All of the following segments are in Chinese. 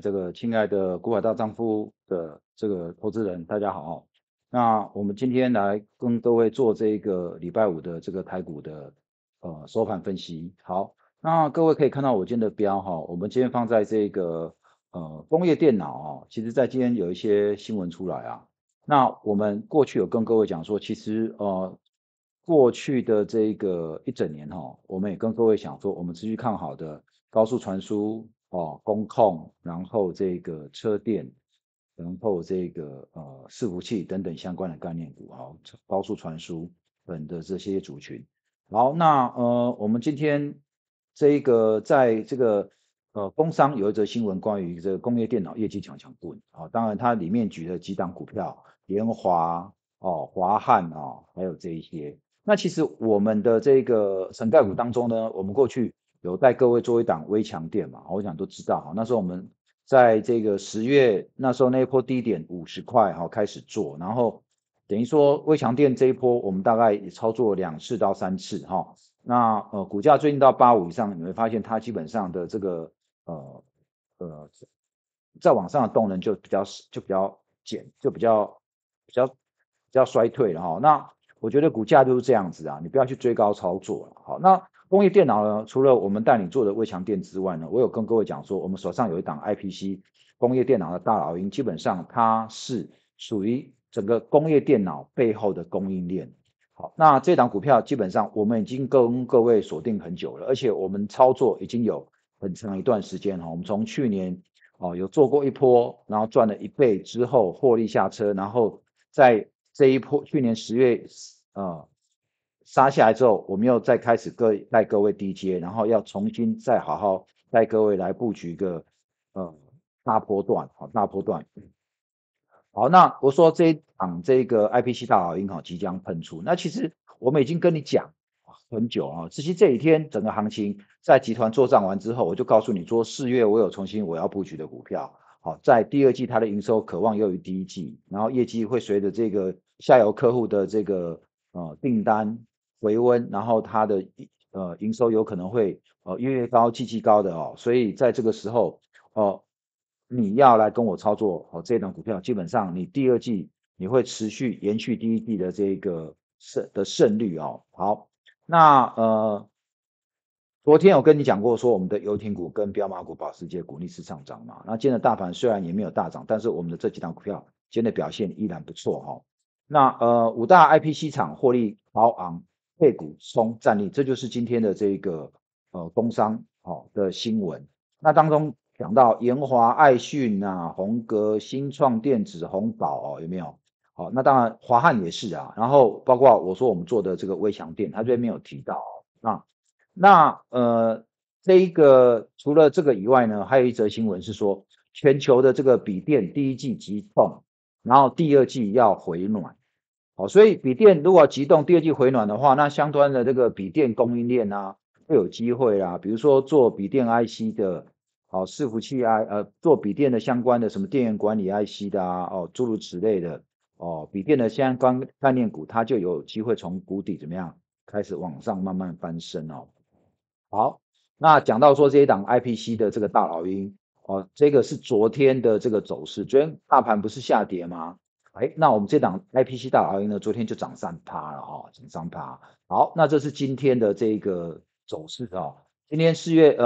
这个亲爱的股海大丈夫的这个投资人，大家好。那我们今天来跟各位做这个礼拜五的这个台股的收盘分析。好，那各位可以看到我今天的标哈，我们今天放在这个工业电脑啊，其实在今天有一些新闻出来啊。那我们过去有跟各位讲说，其实过去的这个一整年哈，我们也跟各位讲说，我们持续看好的高速传输。风控，然后这个车电，然后这个伺服器等等相关的概念股，好，高速传输等的这些族群。好，那我们今天这个在这个工商有一则新闻，关于这个工业电脑业绩强棍，好，当然它里面举了几档股票，联华华汉还有这一些。那其实我们的这个成概股当中呢，我们过去有带各位做一档微强电嘛，我想都知道，那时候我们在这个10月那时候那一波低点50块开始做，然后等于说微强电这一波我们大概也操作2次到3次，那股价最近到85以上，你会发现它基本上的这个再往上的动能就比较衰退了，那我觉得股价就是这样子啊，你不要去追高操作了。好，那工业电脑呢，除了我们带你做的微强电之外呢，我有跟各位讲说，我们手上有一档 IPC 工业电脑的大老鹰，基本上它是属于整个工业电脑背后的供应链。好，那这档股票基本上我们已经跟各位锁定很久了，而且我们操作已经有很长一段时间，我们从去年有做过一波，然后赚了1倍之后获利下车，然后在这一波去年10月杀下来之后，我们又再开始带各位低阶，然后要重新再好好带各位来布局一个大波段，好，那我说这一档这个 IPC 大老鹰即将喷出，那其实我们已经跟你讲很久啊，其实这几天整个行情在集团作战完之后，我就告诉你说4月我要布局的股票，好，在第二季它的营收可望优于第一季，然后业绩会随着这个下游客户的这个订单回温，然后它的营收有可能会月高季高的所以在这个时候你要来跟我操作这档股票，基本上你第二季你会持续延续第一季的这个胜率好，那昨天我跟你讲过说，我们的游艇股跟标马股、保时捷股逆势上涨嘛，那今天的大盘虽然也没有大涨，但是我们的这几档股票今天的表现依然不错那五大 IPC 厂获利高昂，配股冲战力，这就是今天的这个工商的新闻。那当中讲到研华、爱讯宏格、新创电子、宏宝有没有？好，那当然华汉也是啊。然后包括我说我们做的这个微强电，他这边没有提到那这一个除了这个以外呢，还有一则新闻是说，全球的这个笔电第一季急动，然后第二季要回暖。所以笔电如果急动第二季回暖的话，那相关的这个笔电供应链会有机会啦，比如说做笔电 IC 的伺服器做笔电的相关的什么电源管理 IC 的诸如此类的笔电的相关概念股，它就有机会从谷底怎么样开始往上慢慢翻身好，那讲到说这一档 IPC 的这个大老鹰这个是昨天的这个走势，昨天大盘不是下跌吗？那我们这档 IPC 大老鹰呢，昨天就涨 3% 了涨 3%。好，那这是今天的这个走势今天4月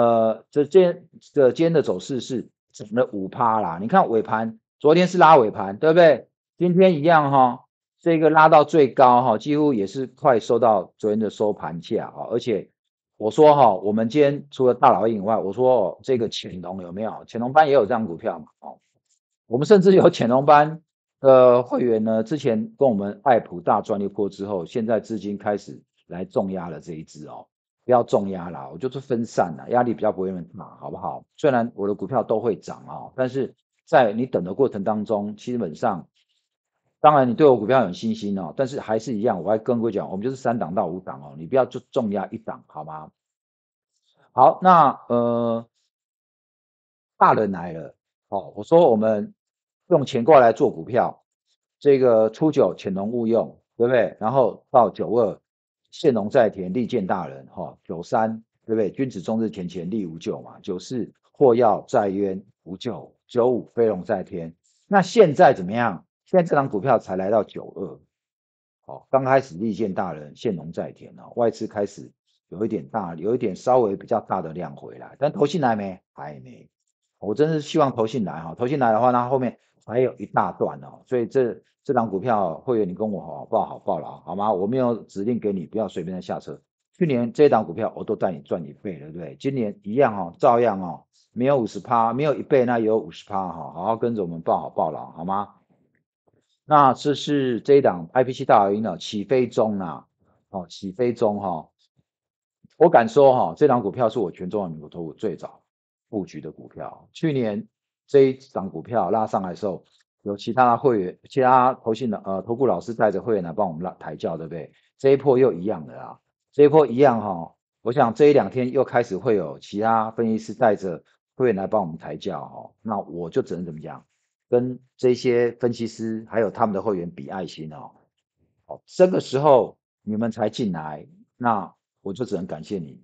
今天的走势是涨了 5% 啦。你看尾盘，昨天是拉尾盘，对不对？今天一样这个拉到最高几乎也是快收到昨天的收盘价而且我说我们今天除了大老鹰以外，我说这个潜龙有没有？潜龙班也有这样股票嘛我们甚至有潜龙班会员呢，之前跟我们爱普大赚一波之后，现在资金开始来重压了这一支不要重压啦，我就是分散啦，压力比较不会那么大，好不好？虽然我的股票都会涨但是在你等的过程当中，基本上当然你对我股票有信心但是还是一样，我还跟各位讲，我们就是3档到5档你不要就重压一档，好吗？好，那大人来了我说我们用钱过来做股票，这个初九潜龙勿用，对不对？然后到92现龙在田，利见大人93对不对？君子终日，田前利无咎嘛。94祸要在渊，不救95飞龙在天。那现在怎么样？现在这档股票才来到92，好，刚开始力荐大人，现龙在天啊，外资开始有一点大，有一点稍微比较大的量回来，但投信来没？还没。我真是希望投信来哈，投信来的话，那后面还有一大段哦，所以这档股票会员你跟我好报了好吗？我没有指令给你，不要随便的下车。去年这档股票我都带你赚一倍，对不对？今年一样哦，照样哦，没有 50%， 没有一倍那也有 50% 哈，好好跟着我们报好报了好吗？那这是这一档 IPC 大老鹰的起飞中啊，哦，起飞中哈，哦，我敢说哈，哦，这档股票是我全中华民国投顾最早布局的股票。去年这一档股票拉上来的时候，有其他会员、其他投顾老师带着会员来帮我们拉抬轿，对不对？这一波又一样的啦，这一波一样哈，哦。我想这一两天又开始会有其他分析师带着会员来帮我们抬轿哈，哦。那我就只能怎么讲，跟这些分析师还有他们的会员比爱心哦。好，这个时候你们才进来，那我就只能感谢你。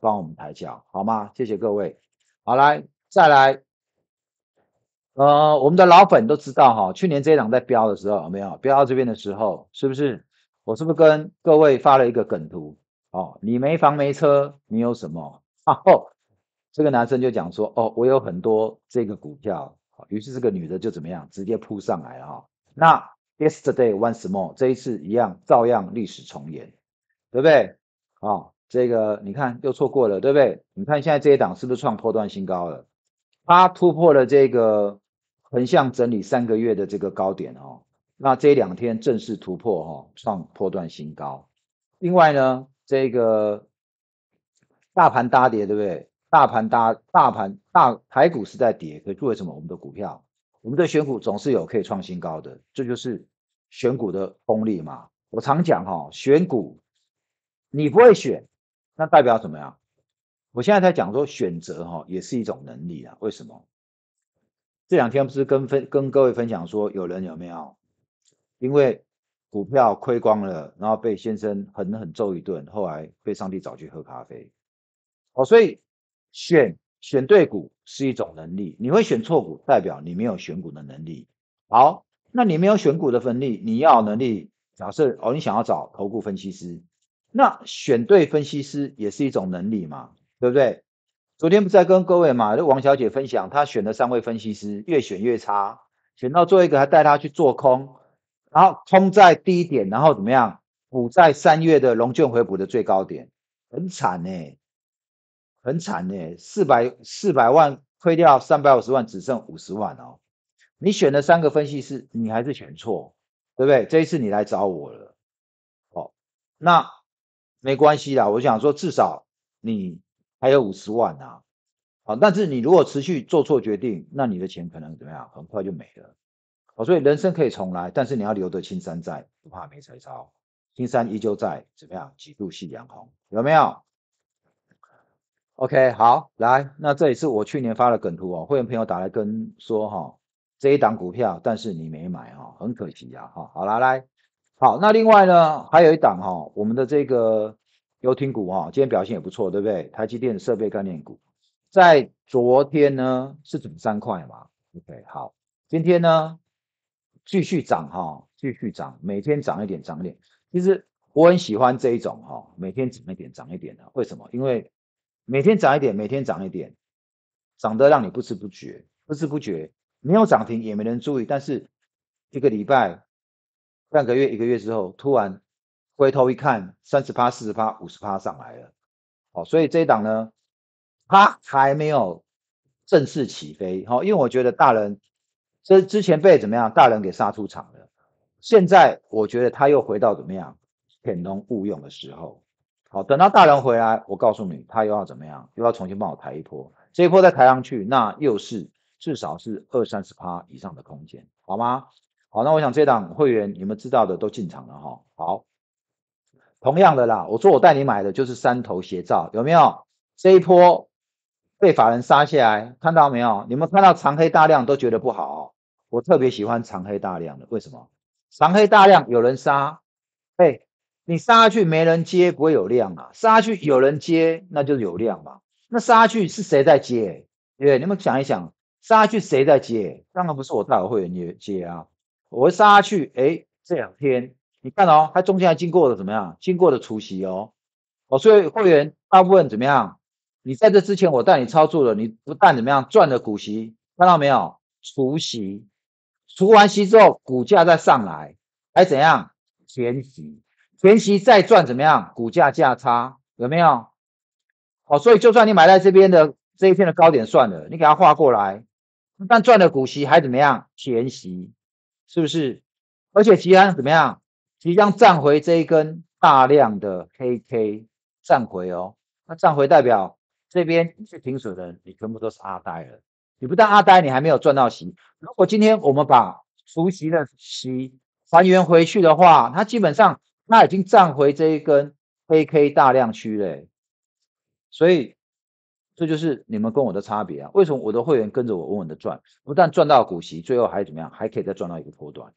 帮我们抬轿好吗？谢谢各位。好，来再来，我们的老粉都知道哈，去年这一档在标的时候有没有标到这边的时候，是不是我是不是跟各位发了一个梗图哦？你没房没车，你有什么？然后这个男生就讲说哦，我有很多这个股票，于是这个女的就怎么样，直接扑上来了哈。那 yesterday once more， 这一次一样，照样历史重演，对不对？哦，这个你看又错过了，对不对？你看现在这一档是不是创波段新高了？它突破了这个横向整理3个月的这个高点哦，那这两天正式突破哦，创波段新高。另外呢，这个大盘大跌，对不对？台股是在跌，可是为什么我们的股票，我们的选股总是有可以创新高的？这就是选股的功力嘛。我常讲哦，选股你不会选，那代表怎么样？我现在在讲说选择哈，也是一种能力啊。为什么？这两天不是跟各位分享说，有人有没有因为股票亏光了，然后被先生狠狠揍一顿，后来被上帝找去喝咖啡。哦，所以选对股是一种能力，你会选错股，代表你没有选股的能力。好，那你没有选股的能力，你要有能力。假设哦，你想要找投顾分析师。那选对分析师也是一种能力嘛，对不对？昨天不是在跟各位嘛，王小姐分享她选了3位分析师，越选越差，选到最后一个还带她去做空，然后空在低点，然后怎么样补在3月的融券回补的最高点，很惨欸，很惨欸，400万亏掉350万，只剩50万哦。你选了3个分析师，你还是选错，对不对？这一次你来找我了，哦，那没关系啦，我想说至少你还有50万啊，好，但是你如果持续做错决定，那你的钱可能怎么样，很快就没了。好，所以人生可以重来，但是你要留得青山在，不怕没柴烧。青山依旧在，怎么样？几度夕阳红，有没有 ？OK， 好，来，那这也是我去年发的梗图哦，会员朋友打来跟说哈，哦，这一档股票，但是你没买哈，哦，很可惜啊哈，哦。好啦，来。好，那另外呢，还有一档哦，我们的这个游艇股哦，今天表现也不错，对不对？台积电的设备概念股，在昨天呢是涨3块嘛 ，OK， 好，今天呢继续涨哈，哦，继续涨，每天涨一点，涨一点。其实我很喜欢这一种哈，哦，每天涨一点，涨一点的，为什么？因为每天涨一点，每天涨一点，涨得让你不知不觉，不知不觉没有涨停也没人注意，但是一个礼拜。半个月一个月之后，突然回头一看 30%、40%、50% 上来了，哦，所以这一档呢它还没有正式起飞，哦，因为我觉得大人这之前被怎么样，大人给杀出场了，现在我觉得他又回到怎么样潜龙勿用的时候，好，等到大人回来，我告诉你他又要怎么样，又要重新帮我抬一波，这一波再抬上去，那又是至少是 20-30% 以上的空间，好吗？好，那我想这档会员你们知道的都进场了哈。好，同样的啦，我说我带你买的就是三头斜照，有没有？这一波被法人杀下来，看到没有？你们看到长黑大量都觉得不好，哦，我特别喜欢长黑大量的，为什么？长黑大量有人杀，哎，你杀下去没人接，不会有量啊；杀下去有人接，那就是有量嘛。那杀下去是谁在接？对，你们想一想，杀下去谁在接？当然不是我大友会员接啊，我杀下去，哎，这两天你看哦，它中间还经过了怎么样？经过了除息哦，哦，所以会员大部分怎么样？你在这之前我带你操作了，你不但怎么样赚了股息，看到没有？除息，除完息之后股价再上来，还怎样？填息，填息再赚怎么样？股价价差有没有？哦，所以就算你买在这边的这一片的高点算了，你给它划过来，但赚了股息还怎么样？填息，是不是？而且即将怎么样？即将站回这一根大量的黑 K， 站回哦，那站回代表这边是停损的人，你全部都是阿呆了。你不但阿呆，你还没有赚到息。如果今天我们把除息的息还原回去的话，它基本上它已经站回这一根黑 K 大量区了。所以这就是你们跟我的差别啊！为什么我的会员跟着我稳稳的赚，不但赚到股息，最后还怎么样？还可以再赚到一个波段。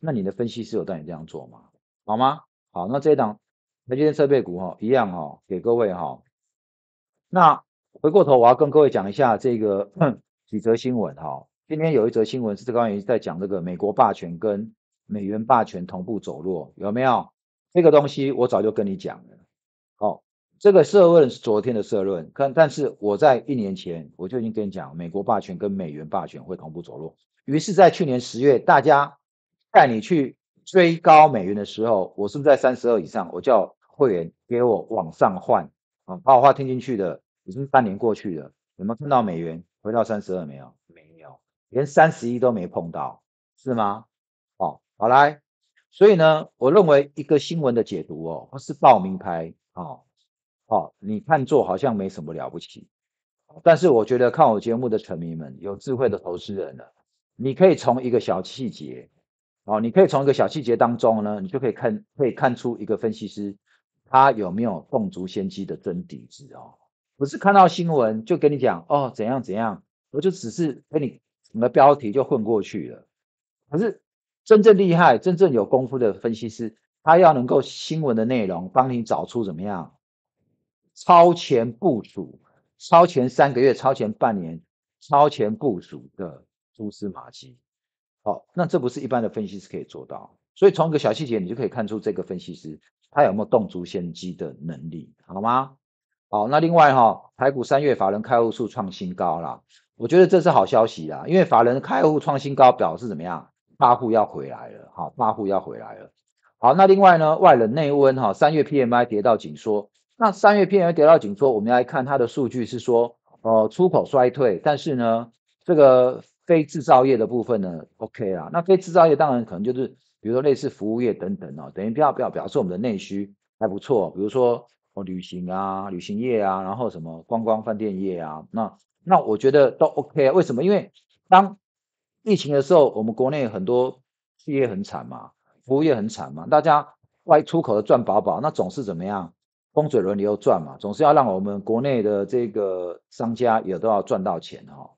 那你的分析师有带你这样做吗？好吗？好，那这一档台积电设备股哈、哦，一样哈、哦，给各位哈、哦。那回过头我要跟各位讲一下这个几则新闻哈、哦。今天有一则新闻是关于在讲这个美国霸权跟美元霸权同步走弱，有没有？这个东西我早就跟你讲了。哦，这个社论是昨天的社论，但是我在1年前我就已经跟你讲，美国霸权跟美元霸权会同步走弱。于是，在去年10月，大家带你去追高美元的时候，我是不是在32以上？我叫会员给我往上换啊，把我话听进去的，已经3年过去了，有没有看到美元回到32没有？没有，连31都没碰到，是吗？哦，好来，所以呢，我认为一个新闻的解读哦，不是报名牌哦。哦，你看做好像没什么了不起，但是我觉得看我节目的臣民们，有智慧的投资人了，你可以从一个小细节，哦，你可以从一个小细节当中呢，你就可以看出一个分析师他有没有洞烛先机的真底子哦，不是看到新闻就跟你讲哦怎样怎样，我就只是跟你整个标题就混过去了。可是真正厉害、真正有功夫的分析师，他要能够新闻的内容帮你找出怎么样。超前部署，超前3个月，超前半年，超前部署的蛛丝马迹。好、哦，那这不是一般的分析师可以做到。所以从一个小细节，你就可以看出这个分析师他有没有洞烛先机的能力，好吗？好，那另外哈、哦，台股3月法人开户数创新高啦，我觉得这是好消息啦，因为法人开户创新高表示怎么样？大户要回来了，好，大户要回来了。好，那另外呢，外冷内温哈、哦，3月 PMI 跌到紧缩。那3月 PMI 跌到紧缩，我们来看它的数据是说，出口衰退，但是呢，这个非制造业的部分呢 ，OK 啦。那非制造业当然可能就是，比如说类似服务业等等哦，等于不要表示我们的内需还不错，比如说旅行啊、旅行业啊，然后什么观光饭店业啊，那我觉得都 OK 啊。为什么？因为当疫情的时候，我们国内很多企业很惨嘛，服务业很惨嘛，大家外出口的赚饱饱，那总是怎么样？风水轮流转嘛，总是要让我们国内的这个商家也都要赚到钱哈、哦。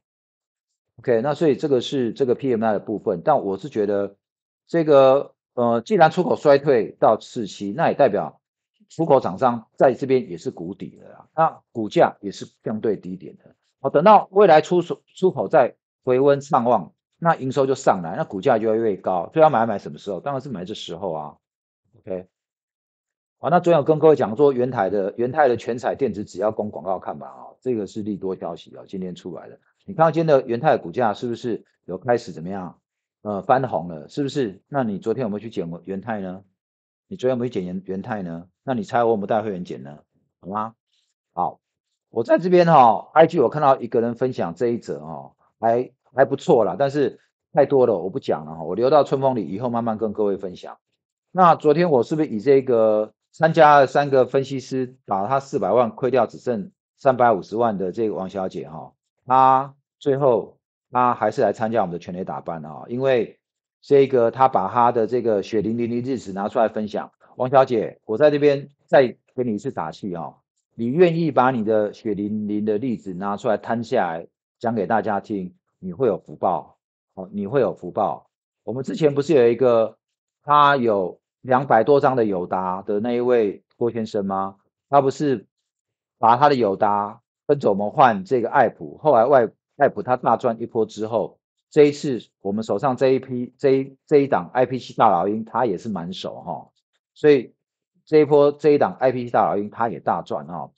OK， 那所以这个是这个 PMI 的部分，但我是觉得这个既然出口衰退到4.7，那也代表出口厂商在这边也是谷底了啦，那股价也是相对低点的。好、哦，等到未来出口再回温上望，那营收就上来，那股价就会越高。所以要买什么时候？当然是买这时候啊。OK。好，那昨天有跟各位讲说元泰的全彩电子只要供广告看板啊、哦，这个是利多消息啊、哦，今天出来的。你看到今天的元泰的股价是不是有开始怎么样？翻红了，是不是？那你昨天有没有去捡元泰呢？你昨天有没有去捡元泰呢？那你猜我有没有带会员捡呢？好吗？好，我在这边哈、哦、，IG 我看到一个人分享这一则哦，还不错啦，但是太多了我不讲了哈、哦，我留到春风里以后慢慢跟各位分享。那昨天我是不是以这个？参加了3个分析师，把他400万亏掉，只剩350万的这个王小姐哈，她最后她还是来参加我们的全垒打班啊，因为这个她把她的这个血淋淋的日子拿出来分享。王小姐，我在这边再给你一次打气啊，你愿意把你的血淋淋的例子拿出来摊下来讲给大家听，你会有福报，好，你会有福报。我们之前不是有一个他有200多张的友达的那一位郭先生吗？他不是把他的友达分走我们换这个爱普，后来艾普他大赚一波之后，这一次我们手上这一批这一档 IPC 大老鹰，他也是满手哈，所以这一波这一档 IPC 大老鹰他也大赚哈，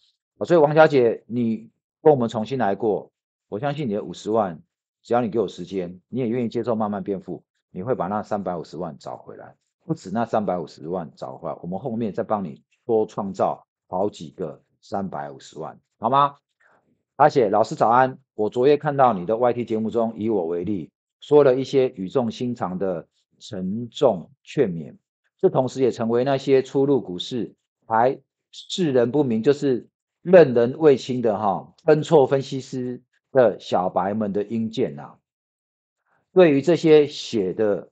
所以王小姐你跟我们重新来过，我相信你的50万，只要你给我时间，你也愿意接受慢慢变富，你会把那350万找回来，不止那350万找回来，我们后面再帮你多创造好几个350万，好吗？阿姐老师早安，我昨夜看到你的 YT 节目中以我为例说了一些语重心长的沉重劝勉，这同时也成为那些初入股市还世人不明就是任人未清的分错分析师的小白们的鹰见啊。对于这些写的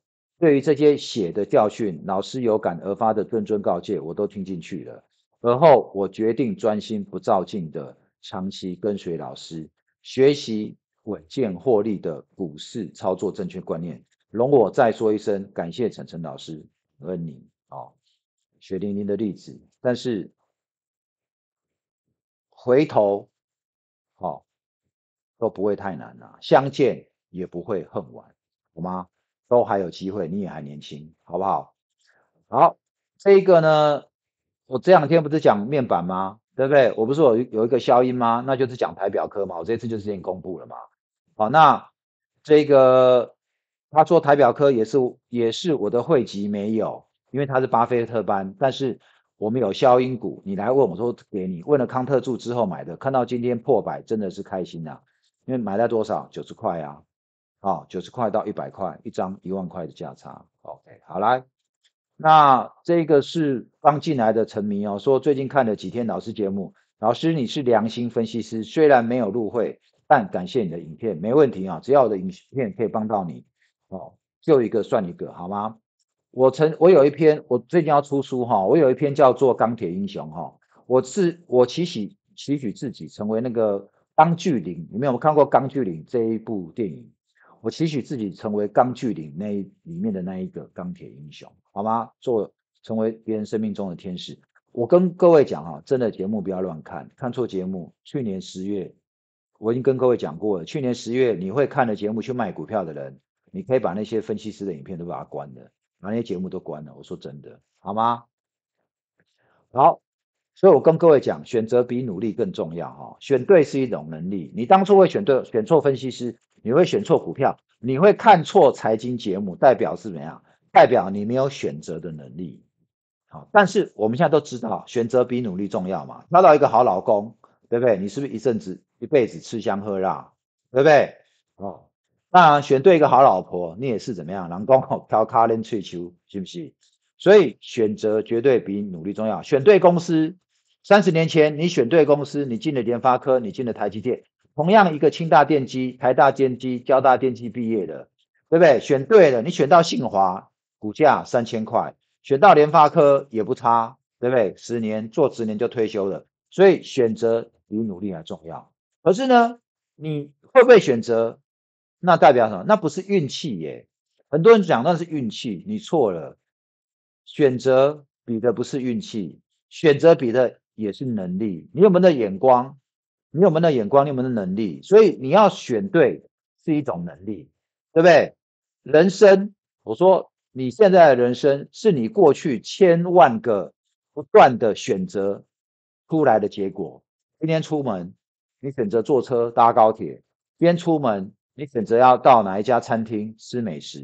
教训，老师有感而发的谆谆告诫我都听进去了，而后我决定专心不照镜的长期跟随老师，学习稳健获利的股市操作正确观念。容我再说一声，感谢晨晨老师，恩您哦。血淋淋的例子，但是回头哦都不会太难啦，相见也不会恨晚，好吗？都还有机会，你也还年轻，好不好？好，这一个呢，我这两天不是讲面板吗？对不对？我不是有一个消音吗？那就是讲台表科嘛，我这次就是先公布了嘛。好，那这个他说台表科也是我的会籍没有，因为他是巴菲特班，但是我们有消音股，你来问我说给你，问了康特助之后买的，看到今天破百真的是开心啊，因为买到多少90块啊，哦、90块到100块一张1万块的价差。 OK， 好来。那这个是刚进来的陈迷哦，说最近看了几天老师节目，老师你是良心分析师，虽然没有入会，但感谢你的影片，没问题啊，只要我的影片可以帮到你哦，就一个算一个，好吗？我有一篇，我最近要出书哈、哦，我有一篇叫做《钢铁英雄》哈、哦，我期许自己成为那个钢锯岭，你们有看过《钢锯岭》这一部电影？我期许自己成为钢锯岭那里面的那一个钢铁英雄，好吗？成为别人生命中的天使。我跟各位讲啊，真的节目不要乱看，看错节目。去年10月我已经跟各位讲过了，去年10月你会看的节目去卖股票的人，你可以把那些分析师的影片都把它关了，把那些节目都关了，我说真的，好吗？好，所以我跟各位讲，选择比努力更重要哈，选对是一种能力，你当初会选对选错分析师，你会选错股票，你会看错财经节目，代表是怎么样？代表你没有选择的能力。好，但是我们现在都知道，选择比努力重要嘛。挑到一个好老公，对不对？你是不是一辈子吃香喝辣，对不对？哦，当然选对一个好老婆，你也是怎么样？人讲挑卡冷吹球，是不是？所以选择绝对比努力重要。选对公司，30年前你选对公司，你进了联发科，你进了台积电。同样一个清大电机、台大电机、交大电机毕业的，对不对？选对了，你选到信华，股价3000块，选到联发科也不差，对不对？10年就退休了，所以选择比努力还重要。可是呢，你会不会选择？那代表什么？那不是运气耶。很多人讲那是运气，你错了。选择比的不是运气，选择比的也是能力。你有没有那眼光？你有没有那眼光？你有没有那能力？所以你要选对是一种能力，对不对？人生，我说你现在的人生是你过去千万个不断的选择出来的结果。今天出门，你选择坐车搭高铁；今天出门，你选择要到哪一家餐厅吃美食；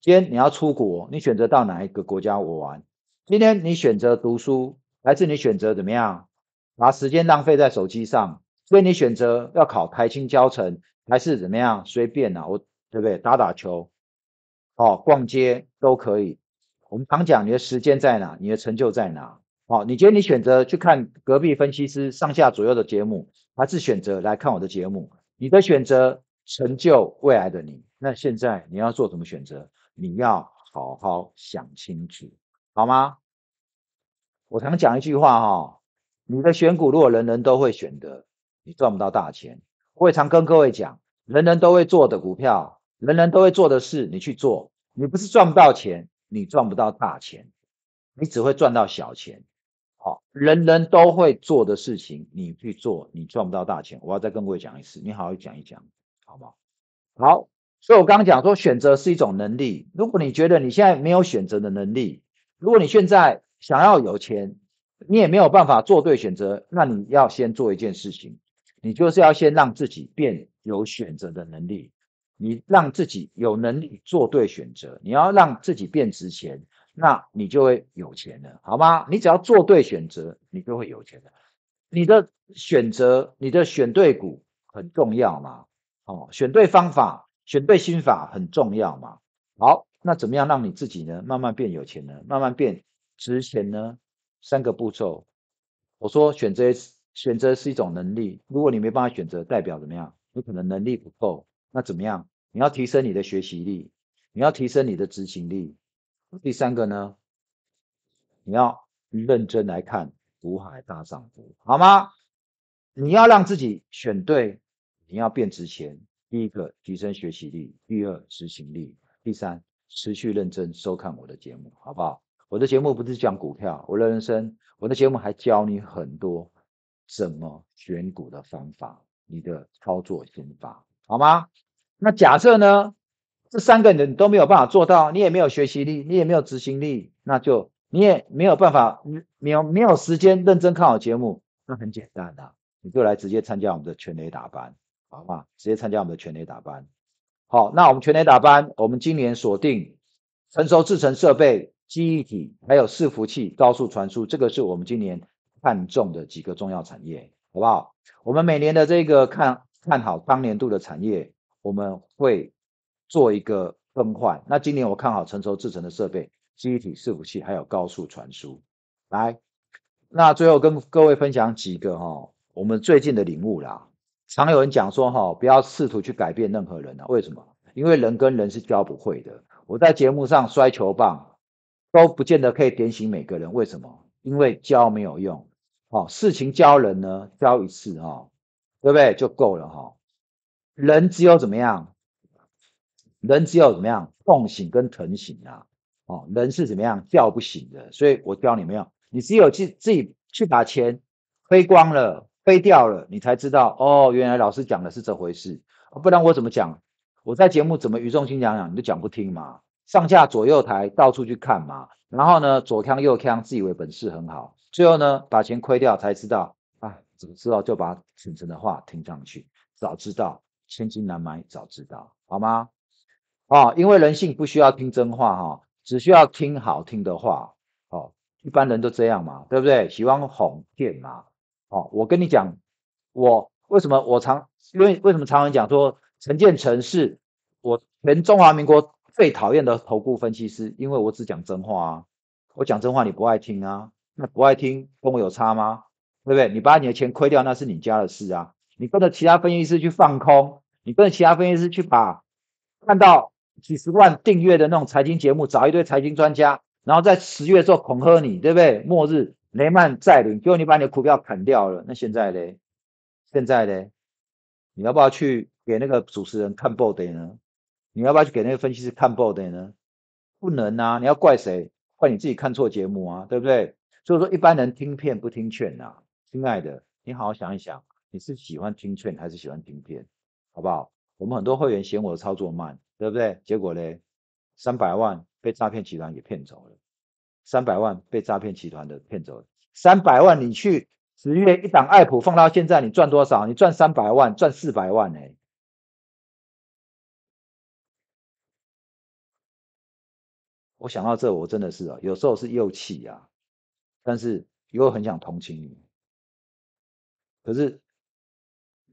今天你要出国，你选择到哪一个国家我玩；今天你选择读书，还是你选择怎么样把时间浪费在手机上？所以你选择要考台清交成还是怎么样随便啊，我对不对？打球哦，逛街都可以。我们常讲你的时间在哪，你的成就在哪。哦，你觉得你选择去看隔壁分析师上下左右的节目，还是选择来看我的节目？你的选择成就未来的你。那现在你要做什么选择？你要好好想清楚，好吗？我常讲一句话哦，你的选股如果人人都会选择，你赚不到大钱。我也常跟各位讲，人人都会做的股票，人人都会做的事，你去做，你不是赚不到钱，你赚不到大钱，你只会赚到小钱。好，人人都会做的事情，你去做，你赚不到大钱。我要再跟各位讲一次，你好好讲一讲，好不好？好，所以我刚刚讲说选择是一种能力。如果你觉得你现在没有选择的能力，如果你现在想要有钱，你也没有办法做对选择，那你要先做一件事情，你就是要先让自己变有选择的能力，你让自己有能力做对选择，你要让自己变值钱，那你就会有钱了，好吗？你只要做对选择，你就会有钱了。你的选择，你的选对股很重要嘛，选对方法，选对心法很重要嘛。好，那怎么样让你自己呢慢慢变有钱呢，慢慢变值钱呢？三个步骤。我说选择是一种能力，如果你没办法选择，代表怎么样？你可能能力不够。那怎么样？你要提升你的学习力，你要提升你的执行力。第三个呢，你要认真来看股海大涨幅，好吗？你要让自己选对，你要变值钱。第一个，提升学习力；第二，执行力；第三，持续认真收看我的节目，好不好？我的节目不是讲股票，我的人生，我的节目还教你很多怎么选股的方法，你的操作心法，好吗？那假设呢，这三个人都没有办法做到，你也没有学习力，你也没有执行力，那就你也没有办法，没有时间认真看好节目，那很简单啦，你就来直接参加我们的全垒打班，好吗？直接参加我们的全垒打班。好，那我们全垒打班，我们今年锁定成熟制程设备、记忆体还有伺服器、高速传输，这个是我们今年看中的几个重要产业，好不好？我们每年的这个看好当年度的产业，我们会做一个更换。那今年我看好成熟制程的设备、记忆体、伺服器还有高速传输。来，那最后跟各位分享几个我们最近的领悟啦。常有人讲说不要试图去改变任何人啊，为什么？因为人跟人是教不会的。我在节目上摔球棒都不见得可以点醒每个人，为什么？因为教没有用，事情教人呢，教一次对不对就够了人只有怎么样？人只有怎么样？痛醒跟疼醒啊人是怎么样？叫不醒的。所以我教你们要，你只有自己去把钱挥光了、飞掉了，你才知道原来老师讲的是这回事，不然我怎么讲？我在节目怎么语重心长讲，你就讲不听嘛。上下左右台到处去看嘛，然后呢左腔右腔，自以为本事很好，最后呢把钱亏掉才知道怎么知道就把浅层的话听上去，早知道千金难买早知道，好吗？因为人性不需要听真话只需要听好听的话一般人都这样嘛，对不对？喜欢哄骗嘛我跟你讲，为什么常常讲说陈建成是我全中华民国最讨厌的投顾分析师，因为我只讲真话我讲真话你不爱听那不爱听跟我有差吗？对不对？你把你的钱亏掉那是你家的事你跟着其他分析师去放空，你跟着其他分析师去把看到几十万订阅的那种财经节目找一堆财经专家，然后在10月之后恐吓你，对不对？末日雷曼再临，结果你把你的股票砍掉了，那现在嘞你要不要去给那个主持人看 body 呢？你要不要去给那个分析师看报的呢？不能你要怪谁？怪你自己看错节目对不对？所以说一般人听骗不听劝亲爱的，你好好想一想，你是喜欢听劝还是喜欢听骗，好不好？我们很多会员嫌我的操作慢，对不对？结果咧300万被诈骗集团也骗走了，300万被诈骗集团的骗走了，300万你去10月一档爱普放到现在你赚多少？你赚300万赚400万我想到这我真的是有时候是又气但是又很想同情你。可是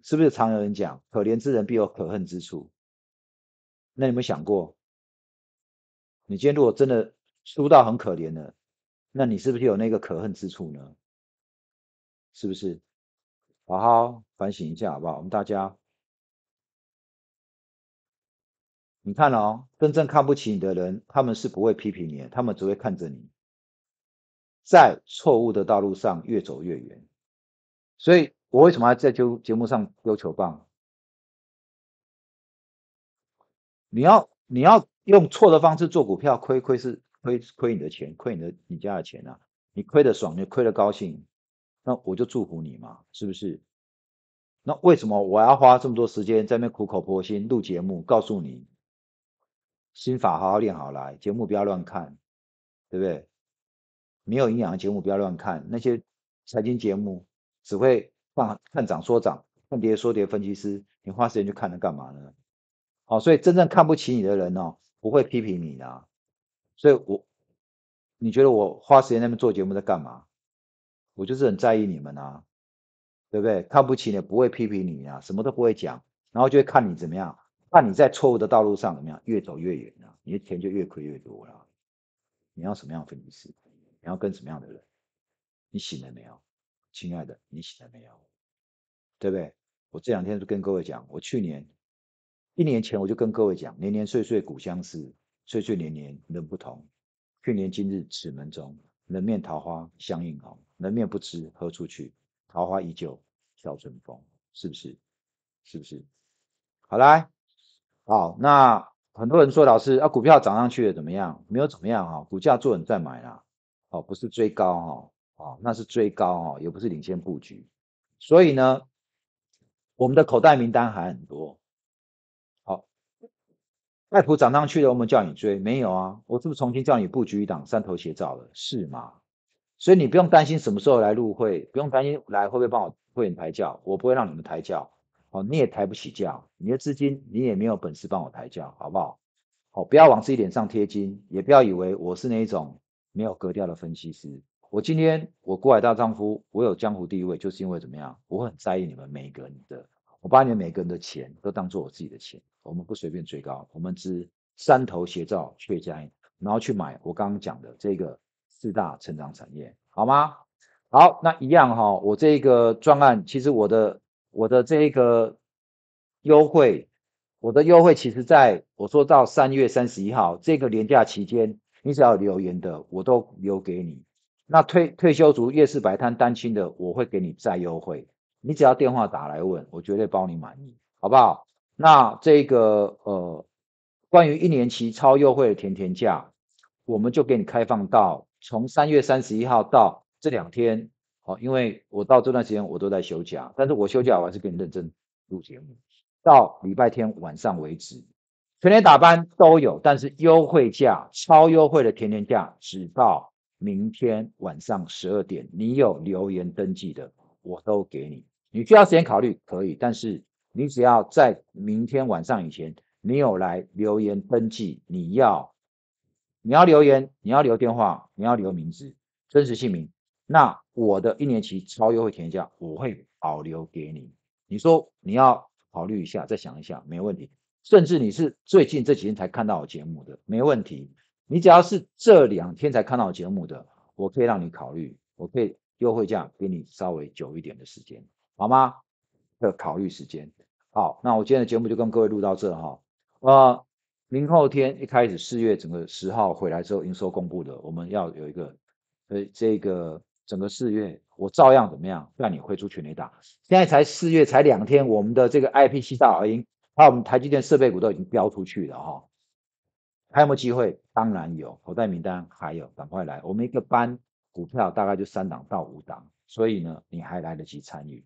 是不是常有人讲可怜之人必有可恨之处？那你有没有想过，你今天如果真的输到很可怜了，那你是不是有那个可恨之处呢？是不是？好好反省一下好不好？我们大家你看真正看不起你的人，他们是不会批评你的，他们只会看着你在错误的道路上越走越远。所以我为什么要在节目上丢球棒？你要用错的方式做股票，亏你的钱，亏你家的钱你亏得爽，你亏得高兴，那我就祝福你嘛，是不是？那为什么我要花这么多时间在那边苦口婆心录节目，告诉你心法好好练好来，节目不要乱看，对不对？没有营养的节目不要乱看，那些财经节目只会看涨说涨，看跌说跌分析师，你花时间去看它干嘛呢？好，所以真正看不起你的人哦，不会批评你的啊。所以你觉得我花时间在那边做节目在干嘛？我就是很在意你们啊，对不对？看不起你，不会批评你啊，什么都不会讲，然后就会看你怎么样，看你在错误的道路上怎么样，越走越远啊，你的钱就越亏越多了。你要什么样的分析师？你要跟什么样的人？你醒了没有，亲爱的？你醒了没有？对不对？我这两天就跟各位讲，我去年1年前我就跟各位讲，年年岁岁古相似，岁岁年年人不同。去年今日此门中，人面桃花相映红。人面不知何处去，桃花依旧笑春风。是不是？是不是？好来，好，那很多人说老师啊，股票涨上去了怎么样？没有怎么样啊、哦，股价做人再买啦，哦，不是追高哈、哦，哦，那是追高哦，也不是领先布局。所以呢，我们的口袋名单还很多。爱普涨上去了，我们叫你追，没有啊？我是不是重新叫你布局一档三头斜照了？是吗？所以你不用担心什么时候来入会，不用担心来会不会帮我会员抬轿，我不会让你们抬轿、哦、你也抬不起轿，你的资金你也没有本事帮我抬轿，好不好、哦、不要往自己脸上贴金，也不要以为我是那一种没有格调的分析师。我今天我股海大丈夫，我有江湖地位，就是因为怎么样，我很在意你们每一个人的，我把你们每个人的钱都当做我自己的钱，我们不随便追高，我们只三头斜照却加一，然后去买我刚刚讲的这个4大成长产业，好吗？好，那一样哈，我这个专案，其实我的这个优惠，我的优惠其实在我说到3月31号这个连假期间，你只要留言的，我都留给你。那退休族、夜市摆摊、单亲的，我会给你再优惠。你只要电话打来问，我绝对包你满意，好不好？那这个关于1年期超优惠的甜甜价，我们就给你开放到从3月31号到这2天、哦、因为我到这段时间我都在休假，但是我休假我还是给你认真录节目，到礼拜天晚上为止，全年打班都有，但是优惠价超优惠的甜甜价只到明天晚上12点，你有留言登记的我都给你。你需要时间考虑可以，但是你只要在明天晚上以前你有来留言登记，你要留言，你要留电话，你要留名字真实姓名，那我的1年期超优惠甜价我会保留给你。你说你要考虑一下再想一下，没问题。甚至你是最近这几天才看到我节目的，没问题。你只要是这2天才看到我节目的，我可以让你考虑，我可以优惠价给你稍微久一点的时间，好吗？的考虑时间。好，那我今天的节目就跟各位录到这哈。明后天一开始4月整个10号回来之后，营收公布的，我们要有一个这个整个4月，我照样怎么样让你挥出全垒打。现在才4月才2天，我们的这个 IPC 大老鹰，还有我们台积电设备股都已经飙出去了哈。还有没有机会？当然有，口袋名单还有，赶快来，我们一个班股票大概就3档到5档，所以呢，你还来得及参与。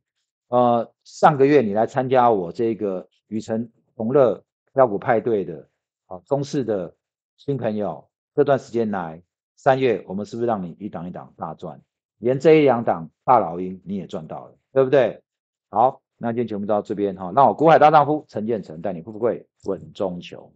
上个月你来参加我这个与晨同乐标股派对的中视的新朋友，这段时间来3月，我们是不是让你一档一档大赚？连这1、2档大老鹰你也赚到了，对不对？好，那今天节目到这边哈，让我股海大丈夫陈建成带你富贵稳中求。